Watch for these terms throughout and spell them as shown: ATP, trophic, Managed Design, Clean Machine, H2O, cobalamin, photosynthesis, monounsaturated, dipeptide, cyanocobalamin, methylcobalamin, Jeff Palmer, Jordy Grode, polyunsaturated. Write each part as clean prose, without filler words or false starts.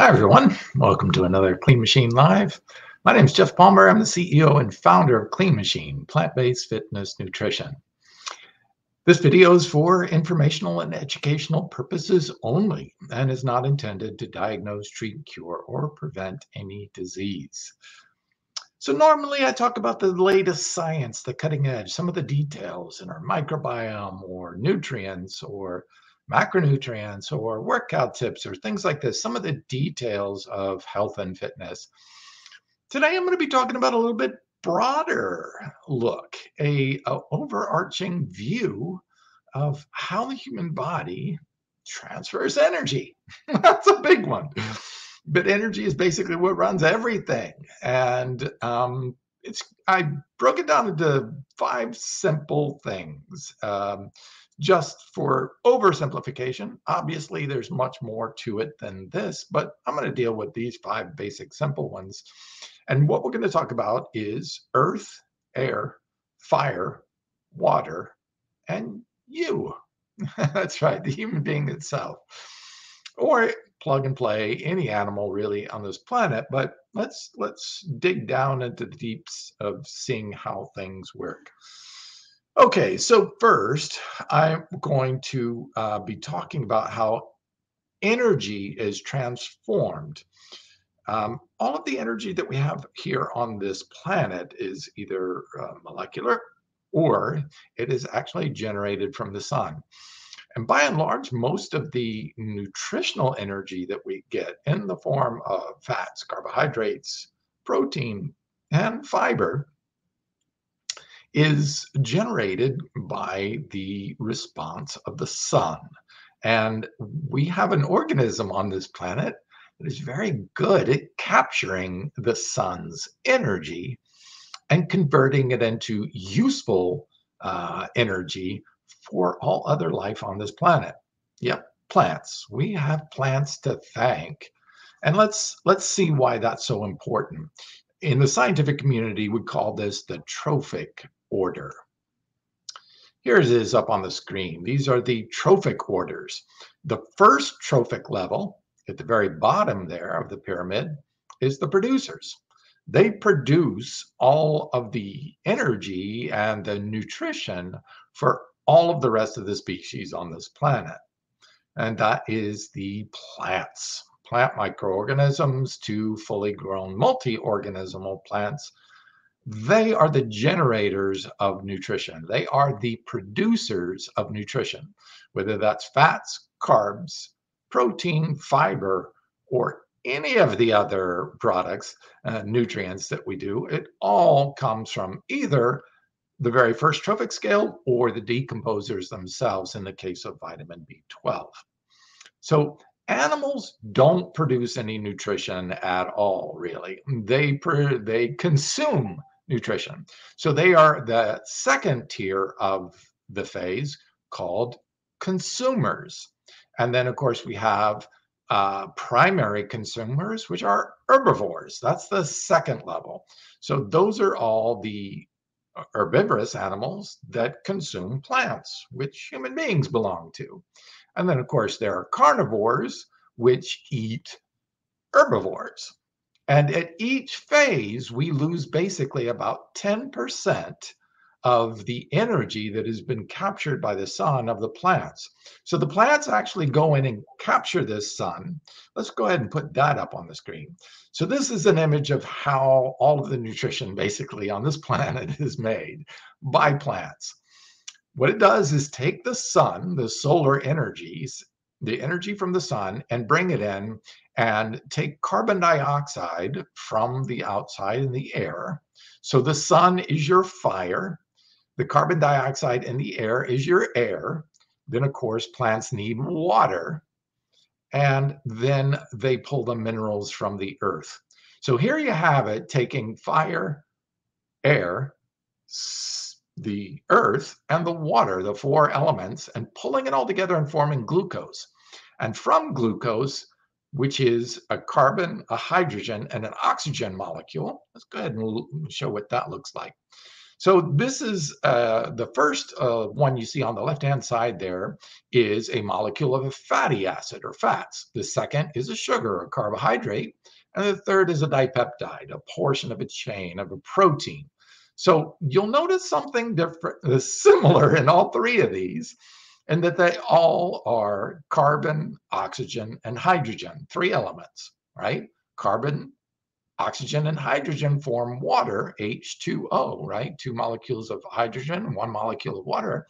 Hi everyone, welcome to another Clean Machine Live. My name is Jeff Palmer. I'm the CEO and founder of Clean Machine, plant-based fitness nutrition. This video is for informational and educational purposes only and is not intended to diagnose, treat, cure, or prevent any disease. So normally I talk about the latest science, the cutting edge, some of the details in our microbiome or nutrients or macronutrients or workout tips or things like this, some of the details of health and fitness. Today, I'm going to be talking about a little bit broader look, an overarching view of how the human body transfers energy. That's a big one. But energy is basically what runs everything. And I broke it down into 5 simple things. Just for oversimplification, obviously there's much more to it than this, but I'm going to deal with these 5 basic simple ones. And what we're going to talk about is earth, air, fire, water, and you. That's right, the human being itself. Or plug and play any animal really on this planet, but let's dig down into the deeps of seeing how things work. Okay, so first, I'm going to be talking about how energy is transformed. All of the energy that we have here on this planet is either molecular or it is actually generated from the sun. And by and large, most of the nutritional energy that we get in the form of fats, carbohydrates, protein, and fiber is generated by the response of the sun. And we have an organism on this planet that is very good at capturing the sun's energy and converting it into useful energy for all other life on this planet. Yep, plants. We have plants to thank. And let's see why that's so important. In the scientific community, we call this the trophic order. Here it is up on the screen. These are the trophic orders. The first trophic level at the very bottom there of the pyramid is the producers. They produce all of the energy and the nutrition for all of the rest of the species on this planet. And that is the plants. Plant microorganisms to fully grown multi-organismal plants. They are the generators of nutrition. They are the producers of nutrition, whether that's fats, carbs, protein, fiber, or any of the other products, nutrients that we do. It all comes from either the very first trophic scale or the decomposers themselves in the case of vitamin B12. So animals don't produce any nutrition at all, really. They consume nutrition. So they are the second tier of the phase called consumers. And then, of course, we have primary consumers, which are herbivores. That's the second level. So those are all the herbivorous animals that consume plants, which human beings belong to. And then, of course, there are carnivores, which eat herbivores. And at each phase, we lose basically about 10% of the energy that has been captured by the sun of the plants. So the plants actually go in and capture this sun. Let's go ahead and put that up on the screen. So this is an image of how all of the nutrition basically on this planet is made by plants. What it does is take the sun, the solar energies, the energy from the sun, and bring it in and take carbon dioxide from the outside in the air. So the sun is your fire. The carbon dioxide in the air is your air. Then, of course, plants need water. And then they pull the minerals from the earth. So here you have it taking fire, air, the earth, and the water, the 4 elements, and pulling it all together and forming glucose. And from glucose, which is a carbon, a hydrogen, and an oxygen molecule. Let's go ahead and show what that looks like. So this is the first one you see on the left-hand side there is a molecule of a fatty acid or fats. The second is a sugar or carbohydrate. And the third is a dipeptide, a portion of a chain of a protein. So you'll notice something different, similar in all three of these, and that they all are carbon, oxygen, and hydrogen, three elements, right? Carbon, oxygen, and hydrogen form water, H2O, right? Two molecules of hydrogen, one molecule of water.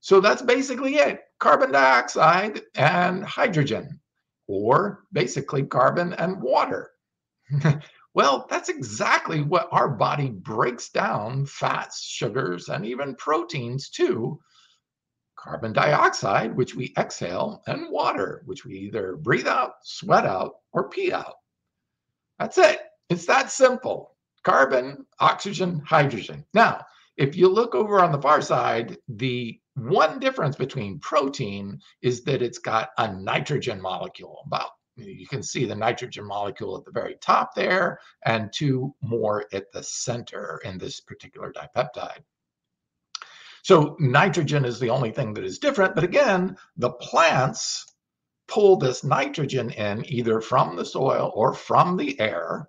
So that's basically it, carbon dioxide and hydrogen, or basically carbon and water. Well, that's exactly what our body breaks down fats, sugars, and even proteins to: carbon dioxide, which we exhale, and water, which we either breathe out, sweat out, or pee out. That's it. It's that simple. Carbon, oxygen, hydrogen. Now, if you look over on the far side, the one difference between protein is that it's got a nitrogen molecule. About, you can see the nitrogen molecule at the very top there, and two more at the center in this particular dipeptide. So nitrogen is the only thing that is different. But again, the plants pull this nitrogen in either from the soil or from the air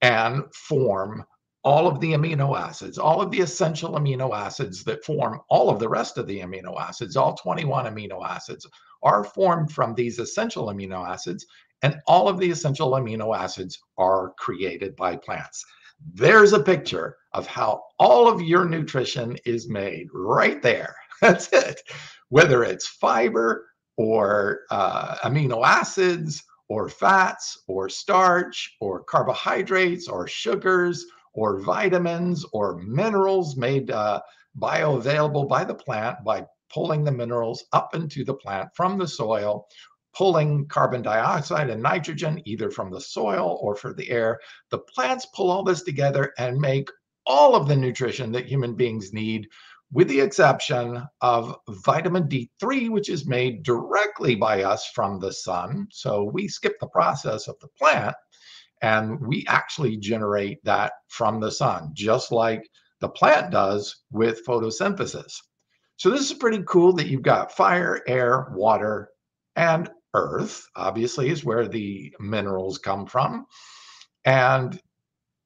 and form all of the amino acids, all of the essential amino acids that form all of the rest of the amino acids. All 21 amino acids are formed from these essential amino acids, and all of the essential amino acids are created by plants. There's a picture of how all of your nutrition is made right there. That's it. Whether it's fiber or amino acids or fats or starch or carbohydrates or sugars or vitamins or minerals made bioavailable by the plant by pulling the minerals up into the plant from the soil, pulling carbon dioxide and nitrogen either from the soil or from the air. The plants pull all this together and make all of the nutrition that human beings need, with the exception of vitamin D3, which is made directly by us from the sun. So we skip the process of the plant, and we actually generate that from the sun, just like the plant does with photosynthesis. So this is pretty cool that you've got fire, air, water, and earth, obviously, is where the minerals come from. And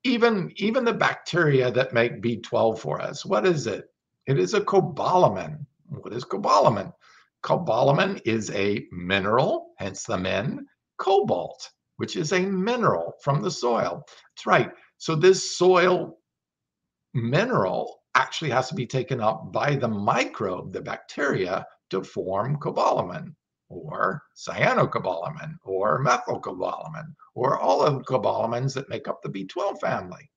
even the bacteria that make B12 for us, what is it? It is a cobalamin. What is cobalamin? Cobalamin is a mineral, hence the min, cobalt, which is a mineral from the soil. That's right. So this soil mineral actually has to be taken up by the microbe, the bacteria, to form cobalamin, or cyanocobalamin, or methylcobalamin, or all of the cobalamins that make up the B12 family.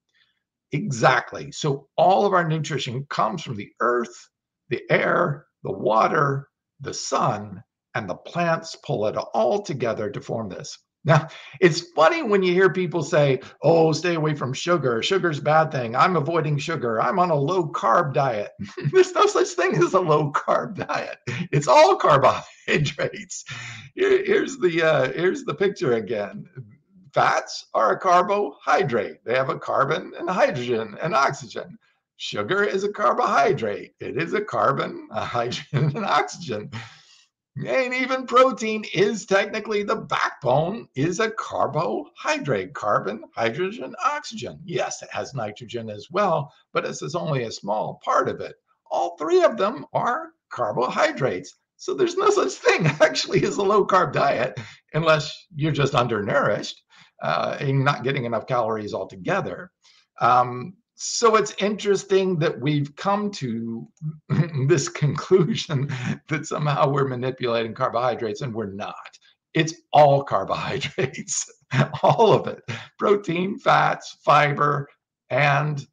Exactly. So all of our nutrition comes from the earth, the air, the water, the sun, and the plants pull it all together to form this. Now, it's funny when you hear people say, oh, stay away from sugar. Sugar's a bad thing. I'm avoiding sugar. I'm on a low-carb diet. There's no such thing as a low-carb diet. It's all carbohydrates. Here's the picture again. Fats are a carbohydrate. They have a carbon and hydrogen and oxygen. Sugar is a carbohydrate. It is a carbon, a hydrogen, and oxygen. And even protein is technically the backbone, is a carbohydrate, carbon, hydrogen, oxygen. Yes, it has nitrogen as well, but this is only a small part of it. All three of them are carbohydrates. So there's no such thing actually as a low-carb diet, unless you're just undernourished and not getting enough calories altogether. So it's interesting that we've come to this conclusion that somehow we're manipulating carbohydrates, and we're not. It's all carbohydrates, all of it. Protein, fats, fiber, and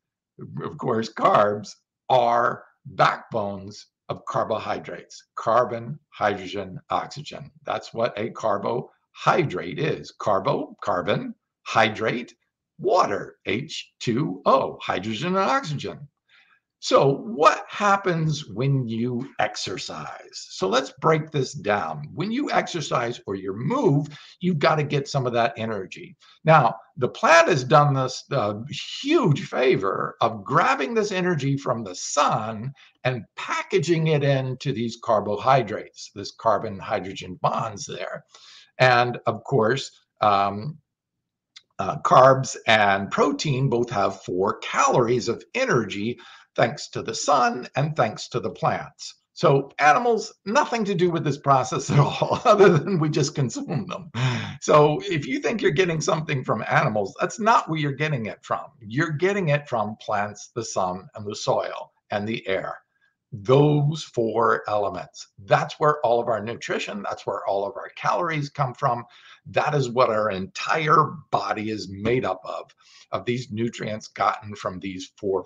of course carbs are backbones of carbohydrates. Carbon, hydrogen, oxygen. That's what a carbohydrate is. Carbo, carbon, hydrate, water, H2O, hydrogen and oxygen. So what happens when you exercise? So let's break this down. When you exercise or you move, you've got to get some of that energy. Now, the plant has done this huge favor of grabbing this energy from the sun and packaging it into these carbohydrates, this carbon-hydrogen bonds there. And of course, carbs and protein both have 4 calories of energy thanks to the sun and thanks to the plants. So animals, nothing to do with this process at all, other than we just consume them. So if you think you're getting something from animals, that's not where you're getting it from. You're getting it from plants, the sun, and the soil, and the air. Those 4 elements. That's where all of our nutrition, that's where all of our calories come from. That is what our entire body is made up of these nutrients gotten from these four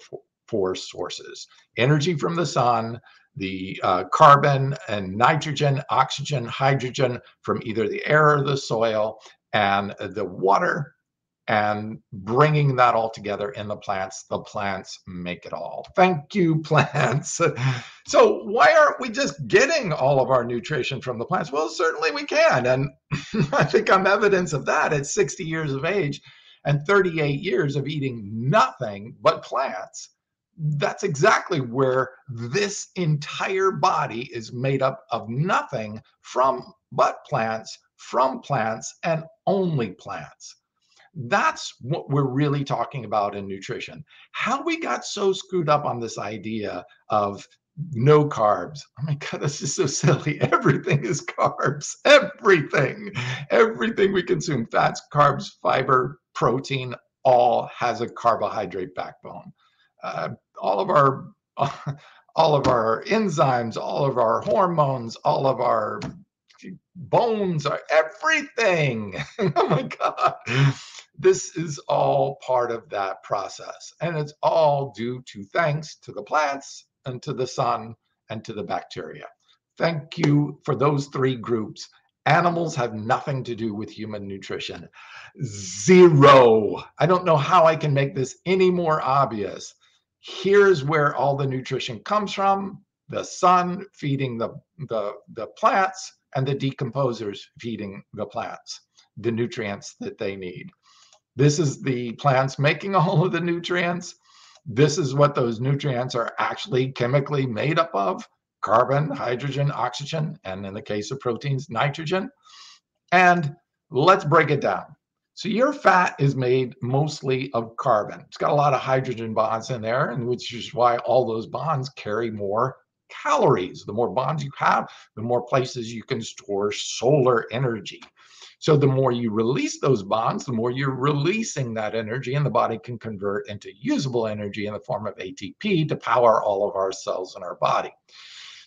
sources. Energy from the sun, the carbon and nitrogen, oxygen, hydrogen from either the air or the soil, and the water, and bringing that all together in the plants make it all. Thank you, plants. So why aren't we just getting all of our nutrition from the plants? Well, certainly we can. And I think I'm evidence of that at 60 years of age and 38 years of eating nothing but plants. That's exactly where this entire body is made up of nothing from plants and only plants. That's what we're really talking about in nutrition. How we got so screwed up on this idea of no carbs. Oh my God, that's just so silly. Everything is carbs, everything. Everything we consume, fats, carbs, fiber, protein, all has a carbohydrate backbone. All of our enzymes, all of our hormones, all of our bones, are everything. Oh my God. This is all part of that process. And it's all due to thanks to the plants and to the sun and to the bacteria. Thank you for those 3 groups. Animals have nothing to do with human nutrition. 0. I don't know how I can make this any more obvious. Here's where all the nutrition comes from. The sun feeding the plants, and the decomposers feeding the plants the nutrients that they need. This is the plants making all of the nutrients. This is what those nutrients are actually chemically made up of: carbon, hydrogen, oxygen, and in the case of proteins, nitrogen. And let's break it down. So your fat is made mostly of carbon. It's got a lot of hydrogen bonds in there, and which is why all those bonds carry more calories. The more bonds you have, the more places you can store solar energy. So the more you release those bonds, the more you're releasing that energy, and the body can convert into usable energy in the form of ATP to power all of our cells in our body.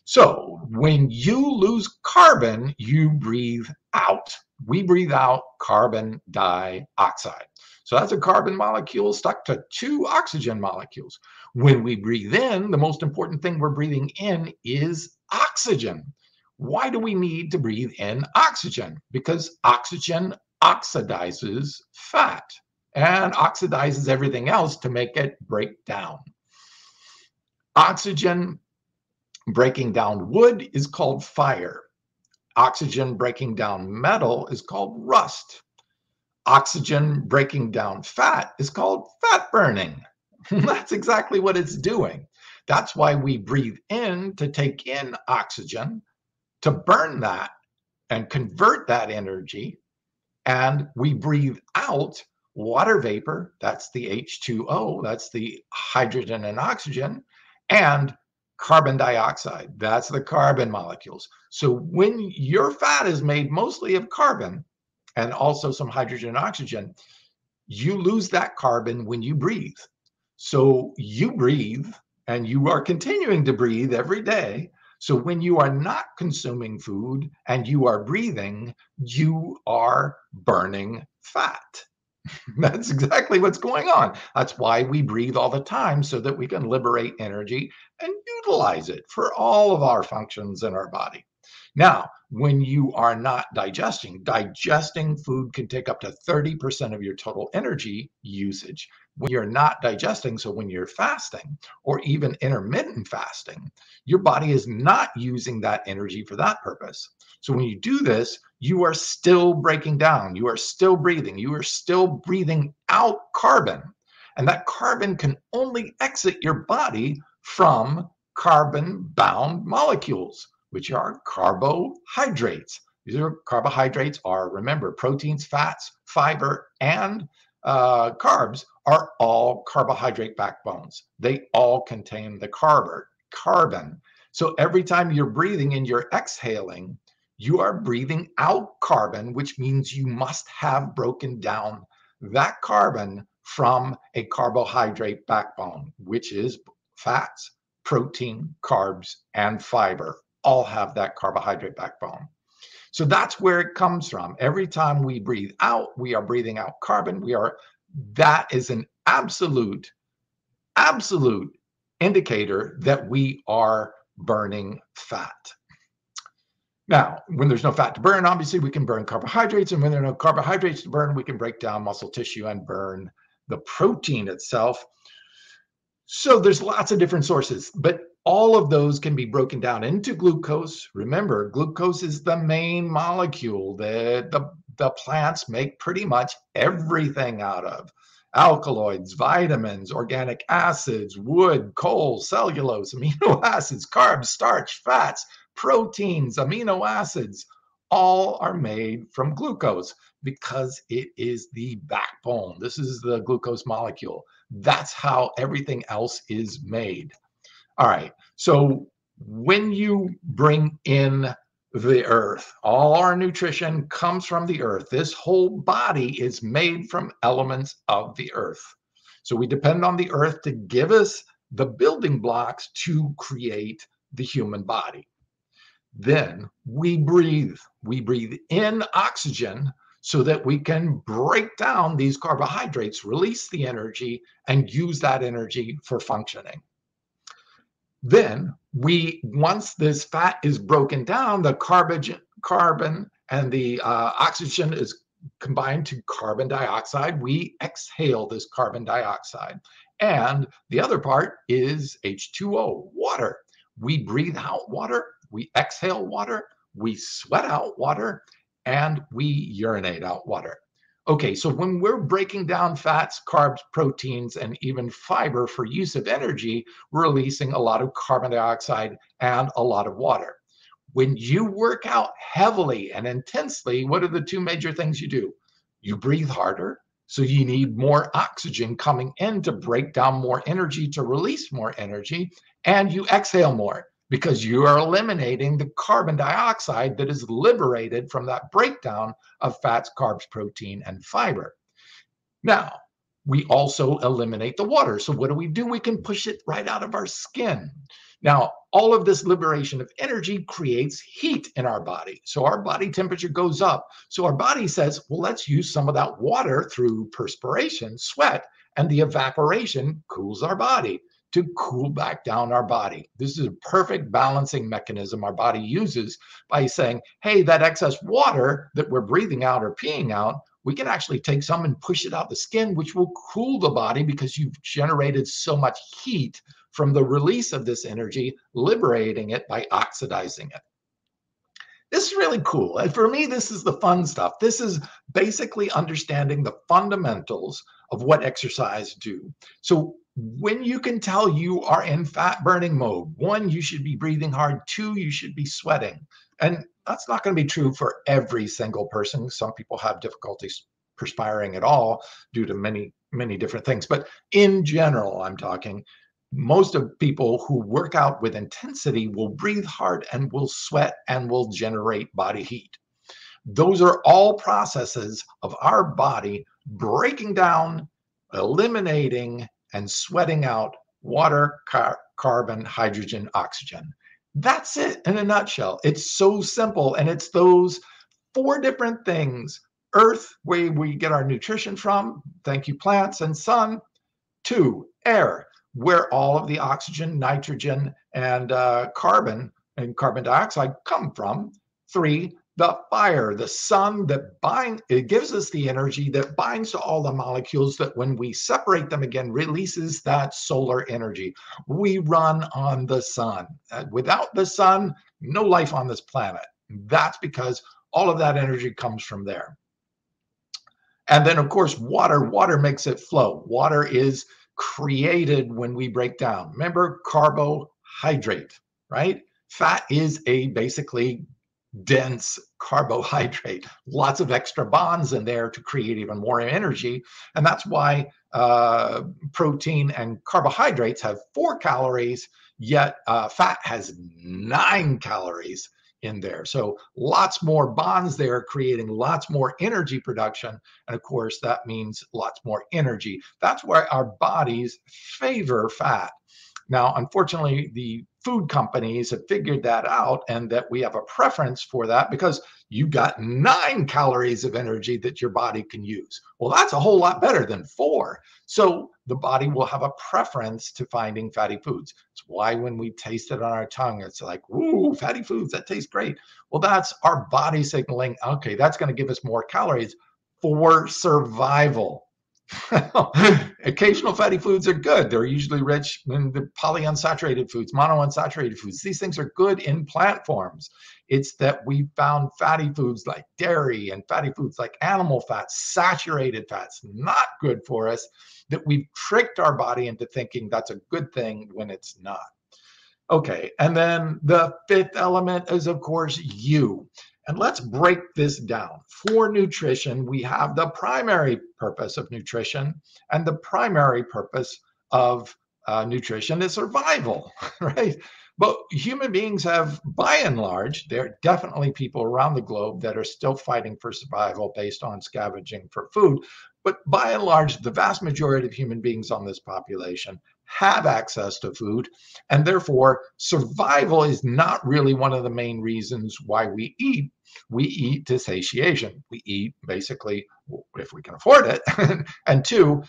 So when you lose carbon, you breathe out. We breathe out carbon dioxide. So that's a carbon molecule stuck to 2 oxygen molecules. When we breathe in, the most important thing we're breathing in is oxygen. Why do we need to breathe in oxygen? Because oxygen oxidizes fat and oxidizes everything else to make it break down. Oxygen breaking down wood is called fire. Oxygen breaking down metal is called rust. Oxygen breaking down fat is called fat burning. That's exactly what it's doing. That's why we breathe in, to take in oxygen, to burn that and convert that energy. And we breathe out water vapor. That's the H2O. That's the hydrogen and oxygen. And carbon dioxide. That's the carbon molecules. So when your fat is made mostly of carbon, and also some hydrogen and oxygen, you lose that carbon when you breathe. So you breathe, and you are continuing to breathe every day. So when you are not consuming food and you are breathing, you are burning fat. That's exactly what's going on. That's why we breathe all the time, so that we can liberate energy and utilize it for all of our functions in our body. Now, when you are not digesting food can take up to 30% of your total energy usage. when you're not digesting, so when you're fasting or even intermittent fasting, your body is not using that energy for that purpose. So when you do this, you are still breaking down, you are still breathing, you are still breathing out carbon. And that carbon can only exit your body from carbon-bound molecules, which are carbohydrates. These are carbohydrates are, remember, proteins, fats, fiber, and carbs are all carbohydrate backbones. They all contain the carbon. So every time you're breathing and you're exhaling, you are breathing out carbon, which means you must have broken down that carbon from a carbohydrate backbone, which is fats, protein, carbs, and fiber. All have that carbohydrate backbone. So that's where it comes from. Every time we breathe out, we are breathing out carbon. That is an absolute indicator that we are burning fat. Now, when there's no fat to burn, obviously we can burn carbohydrates, and when there are no carbohydrates to burn, we can break down muscle tissue and burn the protein itself. So there's lots of different sources, but all of those can be broken down into glucose. Remember, glucose is the main molecule that the plants make pretty much everything out of. Alkaloids, vitamins, organic acids, wood, coal, cellulose, amino acids, carbs, starch, fats, proteins, amino acids, all are made from glucose because it is the backbone. This is the glucose molecule. That's how everything else is made. All right, so when you bring in the earth, all our nutrition comes from the earth. This whole body is made from elements of the earth. So we depend on the earth to give us the building blocks to create the human body. Then we breathe. We breathe in oxygen so that we can break down these carbohydrates, release the energy, and use that energy for functioning. Then once this fat is broken down, the carbon and the oxygen is combined to carbon dioxide. We exhale this carbon dioxide. And the other part is H2O, water. We breathe out water, we exhale water, we sweat out water, and we urinate out water. Okay, so when we're breaking down fats, carbs, proteins, and even fiber for use of energy, we're releasing a lot of carbon dioxide and a lot of water. When you work out heavily and intensely, what are the two major things you do? You breathe harder, so you need more oxygen coming in to break down more energy, to release more energy, and you exhale more because you are eliminating the carbon dioxide that is liberated from that breakdown of fats, carbs, protein, and fiber. Now, we also eliminate the water. So what do? We can push it right out of our skin. Now, all of this liberation of energy creates heat in our body. So our body temperature goes up. So our body says, well, let's use some of that water through perspiration, sweat, and the evaporation cools our body, to cool back down our body. This is a perfect balancing mechanism our body uses by saying, hey, that excess water that we're breathing out or peeing out, we can actually take some and push it out the skin, which will cool the body because you've generated so much heat from the release of this energy, liberating it by oxidizing it. This is really cool. And for me, this is the fun stuff. This is basically understanding the fundamentals of what exercise do. So when you can tell you are in fat burning mode, 1, you should be breathing hard, 2, you should be sweating. And that's not going to be true for every single person. Some people have difficulty perspiring at all due to many, many different things. But in general, I'm talking, most of people who work out with intensity will breathe hard and will sweat and will generate body heat. Those are all processes of our body breaking down, eliminating, and sweating out water, carbon, hydrogen, oxygen. That's it in a nutshell. It's so simple, and it's those 4 different things. Earth, where we get our nutrition from, thank you plants and sun. 2, air, where all of the oxygen, nitrogen, and carbon dioxide come from. 3, the fire, the sun that binds, it gives us the energy that binds to all the molecules that when we separate them again, releases that solar energy. We run on the sun. Without the sun, no life on this planet. That's because all of that energy comes from there. And then, of course, water. Water makes it flow. Water is created when we break down. Remember, carbohydrate, right? Fat is a basically dense carbohydrate. Lots of extra bonds in there to create even more energy. And that's why protein and carbohydrates have 4 calories, yet fat has 9 calories in there. So lots more bonds there, creating lots more energy production. And of course, that means lots more energy. That's why our bodies favor fat. Now, unfortunately, the food companies have figured that out and that we have a preference for that because you've got 9 calories of energy that your body can use. Well, that's a whole lot better than 4. So the body will have a preference to finding fatty foods. It's why when we taste it on our tongue, it's like, ooh, fatty foods, that tastes great. Well, that's our body signaling, okay, that's going to give us more calories for survival. Occasional fatty foods are good. They're usually rich in the polyunsaturated foods, monounsaturated foods. These things are good in plant forms. It's that we found fatty foods like dairy and fatty foods like animal fats, saturated fats, not good for us, that we've tricked our body into thinking that's a good thing when it's not. Okay, and then the fifth element is, of course, you. And let's break this down. For nutrition, we have the primary purpose of nutrition, and the primary purpose of nutrition is survival, right? But human beings have, by and large, there are definitely people around the globe that are still fighting for survival based on scavenging for food. But by and large, the vast majority of human beings on this population have access to food, and therefore survival is not really one of the main reasons why we eat. We eat to satiation. We eat basically if we can afford it, and two,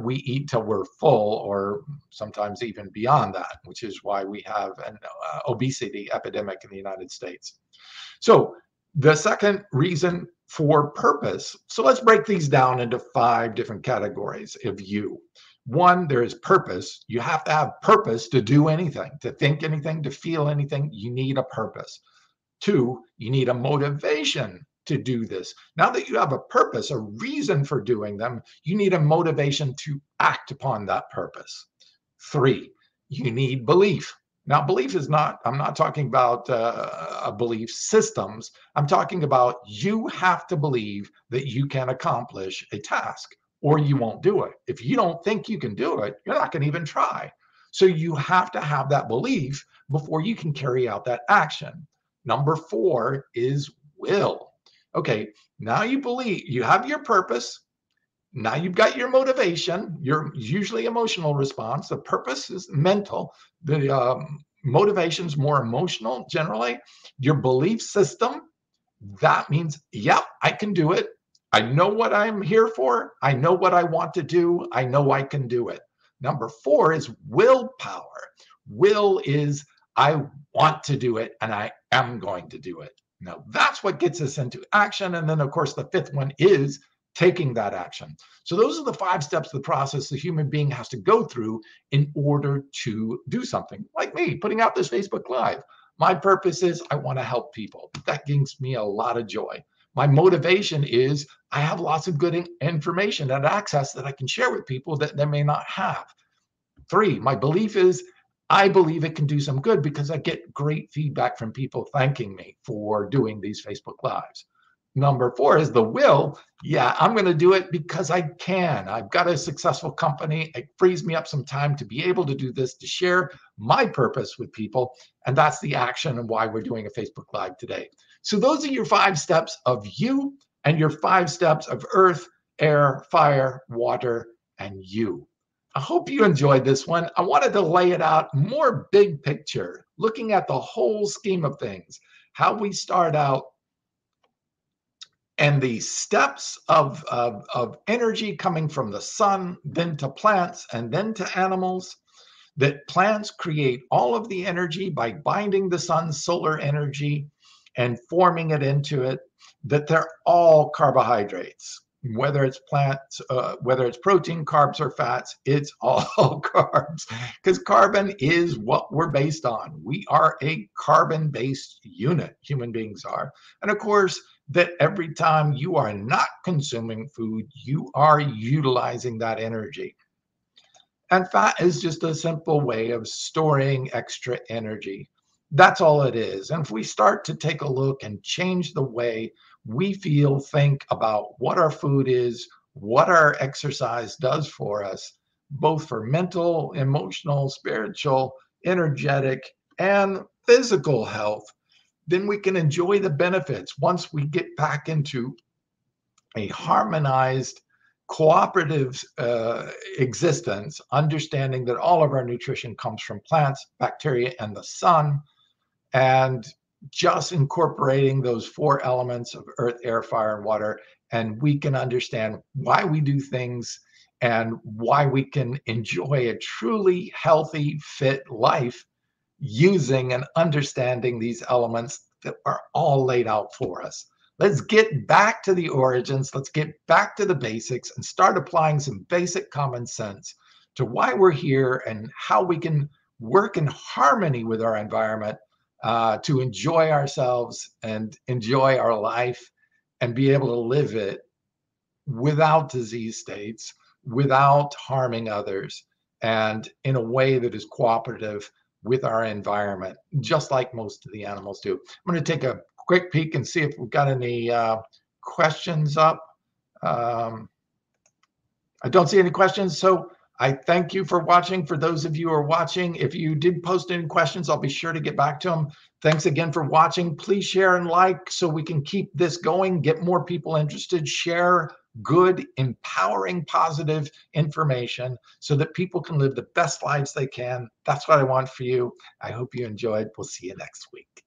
we eat till we're full, or sometimes even beyond that, which is why we have an obesity epidemic in the United States. So the second reason for purpose. So let's break these down into 5 different categories of you. One, there is purpose. You have to have purpose to do anything, to think anything, to feel anything. You need a purpose. 2, you need a motivation to do this. Now that you have a purpose, a reason for doing them, you need a motivation to act upon that purpose. 3, you need belief. Now, belief is not, I'm not talking about belief systems. I'm talking about you have to believe that you can accomplish a task, or you won't do it. If you don't think you can do it, you're not going to even try. So you have to have that belief before you can carry out that action. Number 4 is will. Okay, now you believe, you have your purpose. Now you've got your motivation, your usually emotional response. The purpose is mental. The motivation's more emotional generally. Your belief system, that means, yep, I can do it. I know what I'm here for. I know what I want to do. I know I can do it. Number 4 is willpower. Will is I want to do it and I am going to do it. Now that's what gets us into action. And then of course the 5th one is taking that action. So those are the 5 steps of the process the human being has to go through in order to do something. Like me, putting out this Facebook Live. My purpose is I want to help people. That gives me a lot of joy. My motivation is I have lots of good information and access that I can share with people that they may not have. 3, my belief is I believe it can do some good because I get great feedback from people thanking me for doing these Facebook Lives. Number 4 is the will. Yeah, I'm going to do it because I can. I've got a successful company. It frees me up some time to be able to do this, to share my purpose with people. And that's the action and why we're doing a Facebook Live today. So those are your 5 steps of you and your 5 steps of earth, air, fire, water, and you. I hope you enjoyed this one. I wanted to lay it out more big picture, looking at the whole scheme of things, how we start out and the steps of energy coming from the sun, then to plants, and then to animals. That plants create all of the energy by binding the sun's solar energy. and forming it into it, that they're all carbohydrates. Whether it's plants, whether it's protein, carbs, or fats, it's all carbs, because carbon is what we're based on. We are a carbon-based unit, human beings are. And of course, that every time you are not consuming food, you are utilizing that energy. And fat is just a simple way of storing extra energy. That's all it is. And if we start to take a look and change the way we feel, think about what our food is, what our exercise does for us, both for mental, emotional, spiritual, energetic, and physical health, then we can enjoy the benefits once we get back into a harmonized, cooperative existence, understanding that all of our nutrition comes from plants, bacteria, and the sun, and just incorporating those four elements of earth, air, fire, and water, and we can understand why we do things and why we can enjoy a truly healthy, fit life using and understanding these elements that are all laid out for us. Let's get back to the origins. Let's get back to the basics and start applying some basic common sense to why we're here and how we can work in harmony with our environment to enjoy ourselves and enjoy our life and be able to live it without disease states, without harming others, and in a way that is cooperative with our environment, just like most of the animals do. I'm going to take a quick peek and see if we've got any questions up. I don't see any questions, so I thank you for watching. For those of you who are watching, if you did post any questions, I'll be sure to get back to them. Thanks again for watching. Please share and like so we can keep this going, get more people interested, share good, empowering, positive information so that people can live the best lives they can. That's what I want for you. I hope you enjoyed. We'll see you next week.